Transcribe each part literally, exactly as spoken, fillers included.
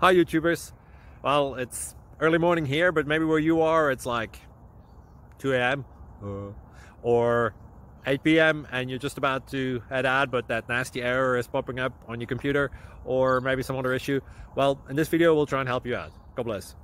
Hi YouTubers. Well, it's early morning here, but maybe where you are it's like two A M uh. or eight P M and you're just about to head out, but that nasty error is popping up on your computer or maybe some other issue. Well, in this video we'll try and help you out. God bless.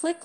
Click